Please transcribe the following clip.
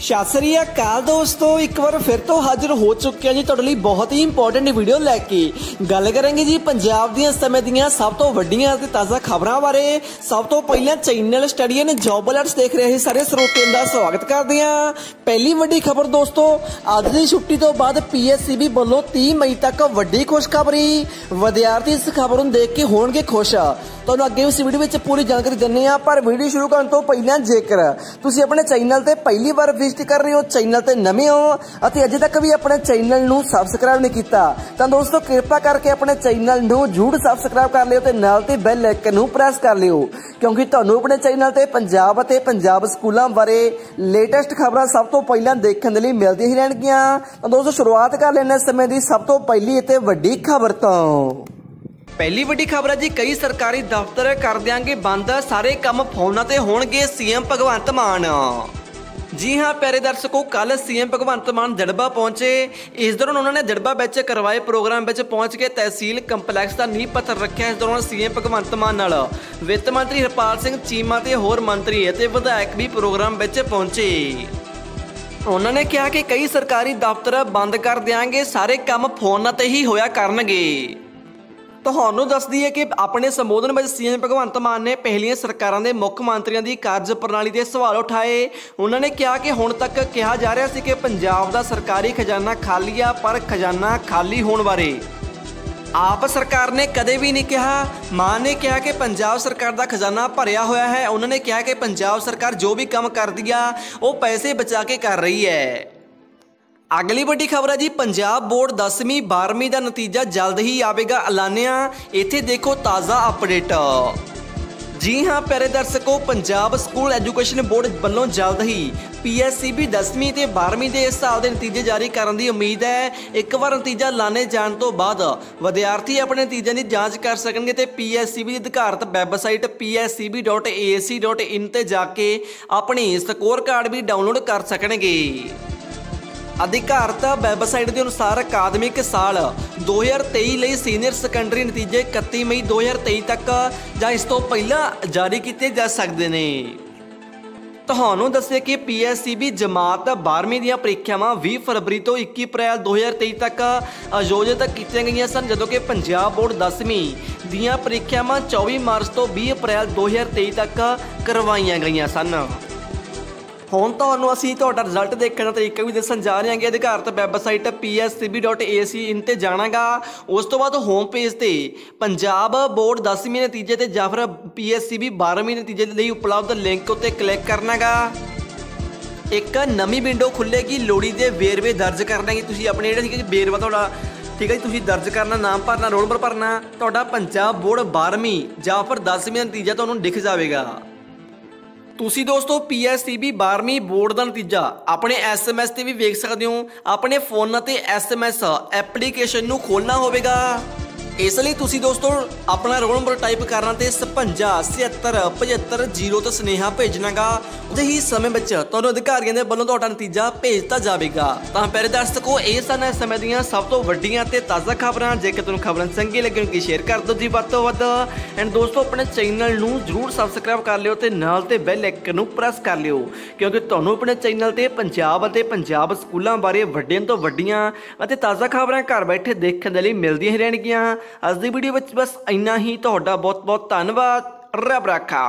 सत श्री अकाल दोस्तों, एक बार फिर तो हाजिर हो चुके हैं जी तुहाडे लई बहुत ही इंपोर्टेंट वीडियो लैके। गल करेंगे जी पंजाब दियां समय दियां सब तो वड्डियां ते ताज़ा खबरां बारे। सब तो पहला channel study and job alerts देख रहे सारे स्रोतियां दा स्वागत करदे हां। पहली वड्डी खबर दोस्तों, अज दी छुट्टी तो बाद PSEB वल्लों 30 मई तक वड्डी खुशखबरी। विद्यार्थी इस खबर नूं देख के होणगे खुश। तुहानूं अगे इस वीडियो विच पूरी जानकारी दिंदे हां, पर वीडियो शुरू करन तों पहिलां जेकर तुसीं अपने चैनल ते पहली बार कर रहे हो, चैनल ते नवे हो अते अजे तक भी अपने चैनल नूं सबसक्राइब नहीं कीता तां दोस्तों कृपा करके अपने चैनल नूं जरूर सबसक्राइब कर लियो ते नाल ते बैल आइकन नूं प्रेस कर लियो, क्योंकि तुहानूं अपने चैनल ते पंजाब अते पंजाब स्कूलां बारे लेटेस्ट खबरां सब तो पहलां देखण दे लई मिलदियां ही रहणगीयां। तां दोस्तों शुरुआत कर लैंदे समय दी सब तो पहली ते वड्डी खबर तो पहली वड्डी खबर है जी, कई सरकारी दफ्तर कर देंगे बंद, सारे काम फोनां ते होणगे। CM भगवंत मान, जी हाँ प्यारे दर्शकों, कल CM भगवंत मान जड़बा पहुंचे। इस दौरान उन्होंने जड़बा विच करवाए प्रोग्राम विच पहुंच के तहसील कंपलैक्स का नींह पत्थर रखा। इस दौरान CM भगवंत मान नाल वित्त मंत्री हरपाल सिंह चीमा ते होर मंत्री अते विधायक भी प्रोग्राम विच पहुंचे। उन्होंने कहा कि कई सरकारी दफ्तर बंद कर देंगे, सारे काम फोनां ते ही होया करनगे। तुहानूं दस दी है कि अपने संबोधन में CM भगवंत मान ने पहलियां सरकारों के मुख्य मंत्रियों की कार्ज प्रणाली के सवाल उठाए। उन्होंने कहा कि हुण तक कहा जा रहा है कि पंजाब का सरकारी खजाना खाली आ, पर खजाना खाली होने बारे आप सरकार ने कदे भी नहीं कहा। मान ने कहा कि पंजाब सरकार का खजाना भरिया होया है। उन्होंने कहा कि पंजाब सरकार जो भी काम करती है वो पैसे बचा के कर रही है। अगली वड्डी खबर है जी, पंजाब बोर्ड 10वीं 12वीं का नतीजा जल्द ही आवेगा ऐलानिया। इत्थे देखो ताज़ा अपडेट। जी हाँ प्यारे दर्शकों, पंजाब स्कूल एजुकेशन बोर्ड वल्लों जल्द ही PSEB 10वीं ते 12वीं के इस साल के नतीजे जारी करने की उम्मीद है। एक बार नतीजा लाने जाने तो बाद विद्यार्थी अपने नतीजे की जांच कर सकेंगे ते PSEB की अधिकारत वैबसाइट pscb.ac.in ते जाके अपनी स्कोर कार्ड भी डाउनलोड कर सकेंगे। अधिकारता वैबसाइट के अनुसार अकादमिक साल 2023 ਲਈ सीनियर सैकेंडरी नतीजे 31 मई 2023 तक ਜਾਂ ਇਸ ਤੋਂ ਪਹਿਲਾਂ जारी किए जा सकते हैं। ਤੁਹਾਨੂੰ ਦੱਸਿਆ कि PSEB जमात 12वीं ਦੀਆਂ ਪ੍ਰੀਖਿਆਵਾਂ 20 फरवरी तो 21 अप्रैल 2023 तक आयोजित ਕੀਤੀਆਂ ਗਈਆਂ ਸਨ, ਜਦੋਂ ਕਿ पंजाब बोर्ड 10वीं ਦੀਆਂ ਪ੍ਰੀਖਿਆਵਾਂ 24 मार्च तो 20 अप्रैल 2023 तक ਕਰਵਾਈਆਂ ਗਈਆਂ ਸਨ। ਹੁਣ ਤੁਹਾਨੂੰ ਅਸੀਂ ਤੁਹਾਡਾ ਰਿਜ਼ਲਟ ਦੇਖਣ ਦਾ ਤਰੀਕਾ ਵੀ ਦੱਸਣ ਜਾ ਰਹੇ ਹਾਂਗੇ। ਅਧਿਕਾਰਤ ਵੈਬਸਾਈਟ pscb.ac.in ਤੇ ਜਾਣਾਗਾ। ਉਸ ਤੋਂ ਬਾਅਦ ਹੋਮ ਪੇਜ ਤੇ ਪੰਜਾਬ ਬੋਰਡ 10वीं ਨਤੀਜੇ ਤੇ ਜਾਂ ਫਿਰ PSEB 12वीं ਨਤੀਜੇ ਲਈ ਉਪਲਬਧ ਲਿੰਕ ਉੱਤੇ ਕਲਿੱਕ ਕਰਨਾਗਾ। ਇੱਕ ਨਵੀਂ ਵਿੰਡੋ ਖੁੱਲੇਗੀ। ਲੋੜੀਂਦੇ ਵੇਰਵੇ ਦਰਜ ਕਰਨਾ ਕਿ ਤੁਸੀਂ ਆਪਣੇ ਜਿਹੜਾ ਕਿ ਵੇਰਵਾ ਤੁਹਾਡਾ ठीक है जी, तुम दर्ज करना, नाम भरना, रोल नंबर भरना। ਤੁਹਾਡਾ पंजाब बोर्ड 12वीं ਜਾਂ ਫਿਰ 10वीं ਨਤੀਜਾ ਤੁਹਾਨੂੰ दिख जाएगा। तुसी दोस्तों PSEB 12वीं बोर्ड का नतीजा अपने SMS से भी वेख सकते हो। अपने फोन ते SMS एप्लीकेशन नूं खोलना होगा। इसलिए तुसी दोस्तों अपना रोल नंबर टाइप करना तो 55 76 75 0 तो सुनेहा भेजना गा। उदे ही समय में तुहानूं अधिकारियों के वल्लों तुहाडा नतीजा भेजता जाएगा। तो प्यारे दर्शकों, ये सन इस समय दीयां सब तो वड्डियां ते ताज़ा खबरां। जेकर तुहानूं खबरां चंगी लगे कि शेयर कर दो जी वध तो वध, एंड दोस्तों अपने चैनल नूं जरूर सबसक्राइब कर लियो ते नाल ते बैल आइकन नूं प्रेस कर लियो, क्योंकि तुहानूं अपने चैनल ते पंजाब अते पंजाब स्कूलों बारे वड्डियां तो वड्डियां अते ताज़ा खबरां घर बैठे देखण दे लई मिलदियां ही रहणगीयां। अज दी वीडियो विच बस इन्ना ही। तुहाडा बहुत बहुत धन्नवाद। रब राखा।